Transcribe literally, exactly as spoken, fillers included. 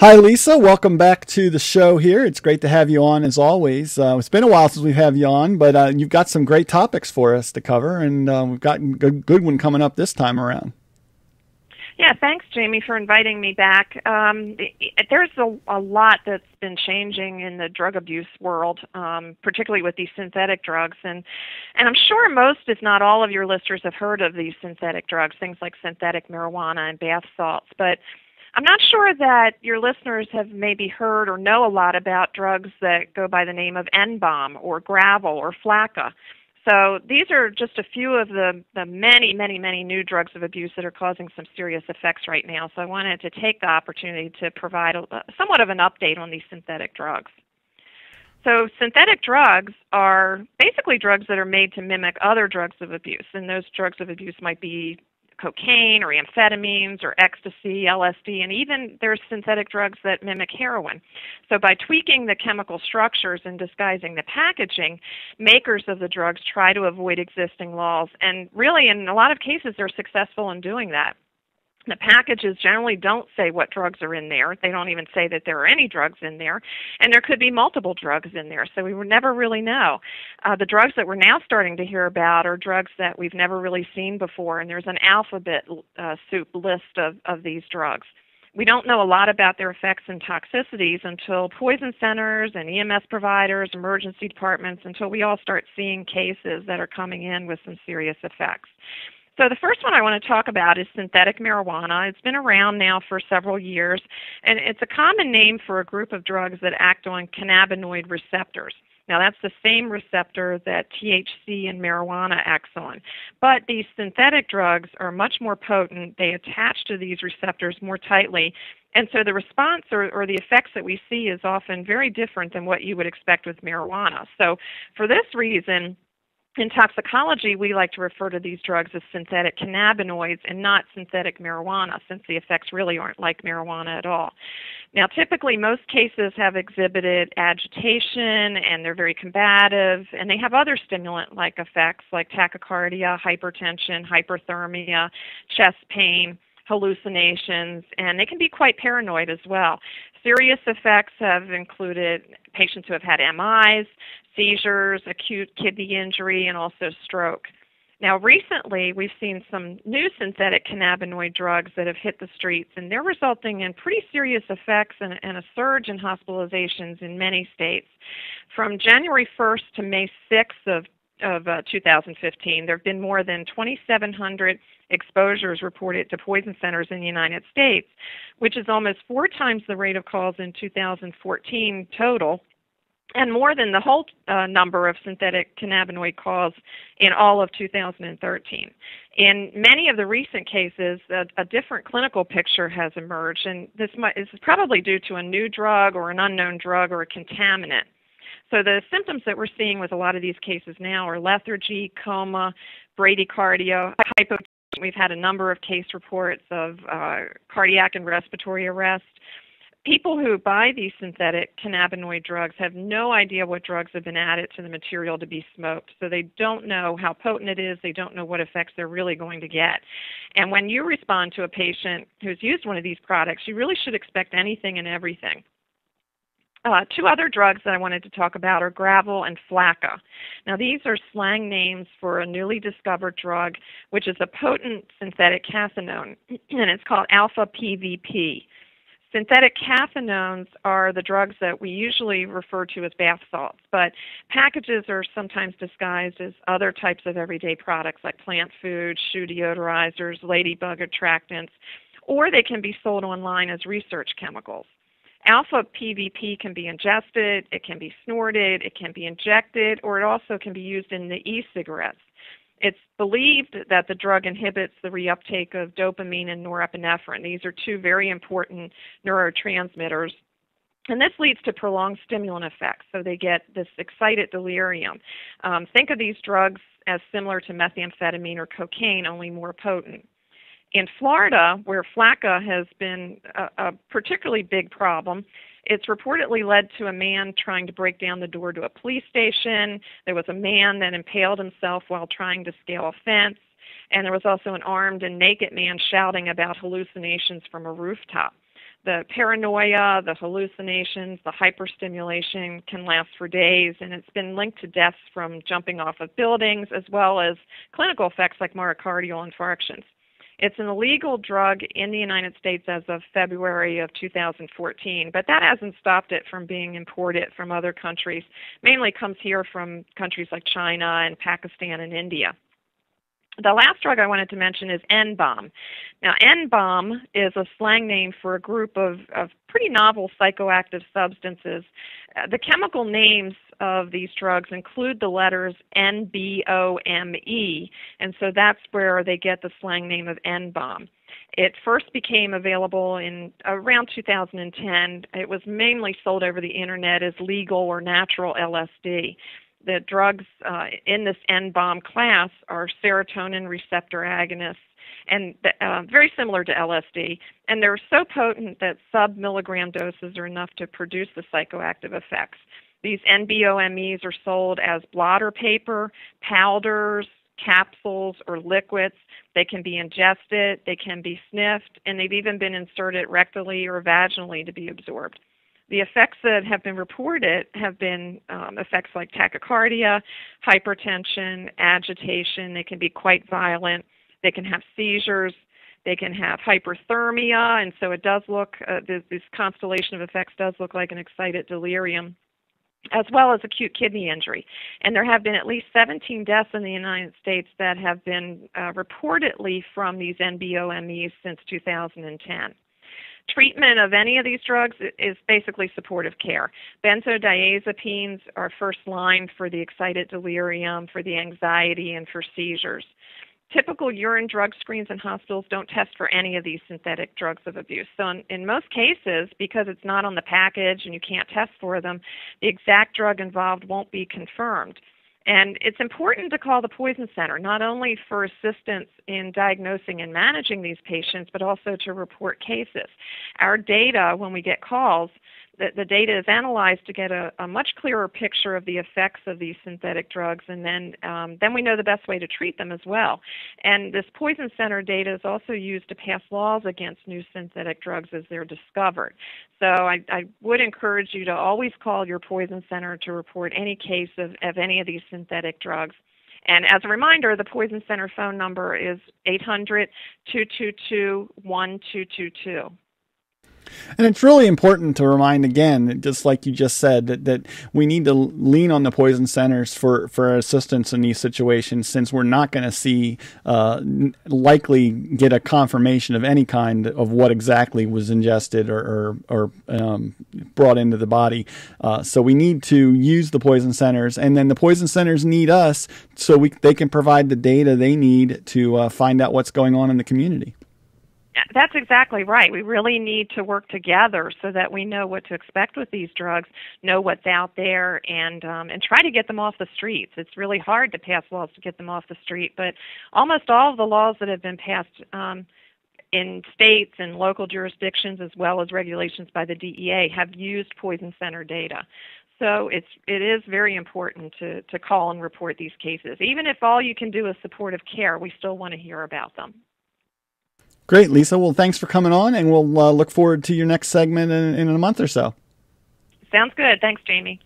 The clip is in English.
Hi, Lisa. Welcome back to the show here. It's great to have you on, as always. Uh, it's been a while since we've had you on, but uh, you've got some great topics for us to cover, and uh, we've got a good, good one coming up this time around. Yeah, thanks, Jamie, for inviting me back. Um, there's a, a lot that's been changing in the drug abuse world, um, particularly with these synthetic drugs. And, and I'm sure most, if not all, of your listeners have heard of these synthetic drugs, things like synthetic marijuana and bath salts. But I'm not sure that your listeners have maybe heard or know a lot about drugs that go by the name of N-BOME or Gravel or Flakka. So these are just a few of the, the many, many, many new drugs of abuse that are causing some serious effects right now. So I wanted to take the opportunity to provide a, somewhat of an update on these synthetic drugs. So synthetic drugs are basically drugs that are made to mimic other drugs of abuse, and those drugs of abuse might be cocaine or amphetamines or ecstasy, L S D, and even there's synthetic drugs that mimic heroin. So by tweaking the chemical structures and disguising the packaging, makers of the drugs try to avoid existing laws. And really, in a lot of cases, they're successful in doing that. The packages generally don't say what drugs are in there. They don't even say that there are any drugs in there. And there could be multiple drugs in there, so we would never really know. Uh, the drugs that we're now starting to hear about are drugs that we've never really seen before, and there's an alphabet uh, soup list of, of these drugs. We don't know a lot about their effects and toxicities until poison centers and E M S providers, emergency departments, until we all start seeing cases that are coming in with some serious effects. So the first one I want to talk about is synthetic marijuana. It's been around now for several years, and it's a common name for a group of drugs that act on cannabinoid receptors. Now, that's the same receptor that T H C in marijuana acts on. But these synthetic drugs are much more potent. They attach to these receptors more tightly. And so the response or, or the effects that we see is often very different than what you would expect with marijuana. So for this reason, in toxicology, we like to refer to these drugs as synthetic cannabinoids and not synthetic marijuana, since the effects really aren't like marijuana at all. Now, typically, most cases have exhibited agitation, and they're very combative, and they have other stimulant-like effects like tachycardia, hypertension, hyperthermia, chest pain, hallucinations, and they can be quite paranoid as well. Serious effects have included patients who have had M Is, seizures, acute kidney injury, and also stroke. Now, recently, we've seen some new synthetic cannabinoid drugs that have hit the streets, and they're resulting in pretty serious effects and, and a surge in hospitalizations in many states. From January first to May sixth of of uh, two thousand fifteen, there have been more than twenty-seven hundred exposures reported to poison centers in the United States, which is almost four times the rate of calls in two thousand fourteen total, and more than the whole uh, number of synthetic cannabinoid calls in all of two thousand thirteen. In many of the recent cases, a, a different clinical picture has emerged, and this might, is probably due to a new drug or an unknown drug or a contaminant. So the symptoms that we're seeing with a lot of these cases now are lethargy, coma, bradycardia, hypotension. We've had a number of case reports of uh, cardiac and respiratory arrest. People who buy these synthetic cannabinoid drugs have no idea what drugs have been added to the material to be smoked, so they don't know how potent it is. They don't know what effects they're really going to get. And when you respond to a patient who's used one of these products, you really should expect anything and everything. Uh, two other drugs that I wanted to talk about are Gravel and Flakka. Now, these are slang names for a newly discovered drug, which is a potent synthetic cathinone, and it's called alpha P V P. Synthetic cathinones are the drugs that we usually refer to as bath salts, but packages are sometimes disguised as other types of everyday products like plant food, shoe deodorizers, ladybug attractants, or they can be sold online as research chemicals. Alpha P V P can be ingested, it can be snorted, it can be injected, or it also can be used in the e-cigarettes. It's believed that the drug inhibits the reuptake of dopamine and norepinephrine. These are two very important neurotransmitters. And this leads to prolonged stimulant effects, so they get this excited delirium. Um, think of these drugs as similar to methamphetamine or cocaine, only more potent. In Florida, where Flakka has been a, a particularly big problem, it's reportedly led to a man trying to break down the door to a police station. There was a man that impaled himself while trying to scale a fence, and there was also an armed and naked man shouting about hallucinations from a rooftop. the paranoia, the hallucinations, the hyperstimulation can last for days, and it's been linked to deaths from jumping off of buildings as well as clinical effects like myocardial infarctions. It's an illegal drug in the United States as of February of two thousand fourteen, but that hasn't stopped it from being imported from other countries. Mainly comes here from countries like China and Pakistan and India. The last drug I wanted to mention is N-BOME. Now, N-BOME is a slang name for a group of, of pretty novel psychoactive substances. Uh, the chemical names of these drugs include the letters N B O M E, and so that's where they get the slang name of N-BOME. It first became available in around two thousand ten. It was mainly sold over the Internet as legal or natural L S D. The drugs uh, in this N-BOME class are serotonin receptor agonists, and uh, very similar to L S D. And they're so potent that sub-milligram doses are enough to produce the psychoactive effects. These N B O M Es are sold as blotter paper, powders, capsules, or liquids. They can be ingested, they can be sniffed, and they've even been inserted rectally or vaginally to be absorbed. The effects that have been reported have been um, effects like tachycardia, hypertension, agitation. They can be quite violent. They can have seizures. They can have hyperthermia, and so it does look, uh, this, this constellation of effects does look like an excited delirium, as well as acute kidney injury. And there have been at least seventeen deaths in the United States that have been uh, reportedly from these N B O M Es since two thousand ten. Treatment of any of these drugs is basically supportive care. Benzodiazepines are first line for the excited delirium, for the anxiety, and for seizures. Typical urine drug screens in hospitals don't test for any of these synthetic drugs of abuse. So in, in most cases, because it's not on the package and you can't test for them, the exact drug involved won't be confirmed. And it's important to call the Poison Center, not only for assistance in diagnosing and managing these patients, but also to report cases. Our data, when we get calls, the, the data is analyzed to get a, a much clearer picture of the effects of these synthetic drugs, and then, um, then we know the best way to treat them as well. And this Poison Center data is also used to pass laws against new synthetic drugs as they're discovered. So I, I would encourage you to always call your Poison Center to report any case of, of any of these synthetic drugs. And as a reminder, the Poison Center phone number is eight hundred, two two two, one two two two. And it's really important to remind, again, just like you just said, that, that we need to lean on the Poison Centers for, for assistance in these situations, since we're not going to see, uh, likely get a confirmation of any kind of what exactly was ingested or, or, or um, brought into the body. Uh, so we need to use the Poison Centers, and then the Poison Centers need us so we, they can provide the data they need to uh, find out what's going on in the community. That's exactly right. We really need to work together so that we know what to expect with these drugs, know what's out there, and um, and try to get them off the streets. It's really hard to pass laws to get them off the street, but almost all of the laws that have been passed um, in states and local jurisdictions, as well as regulations by the D E A, have used Poison Center data. So it's, it is very important to, to call and report these cases. Even if all you can do is supportive care, we still want to hear about them. Great, Lisa. Well, thanks for coming on, and we'll uh, look forward to your next segment in, in a month or so. Sounds good. Thanks, Jamie.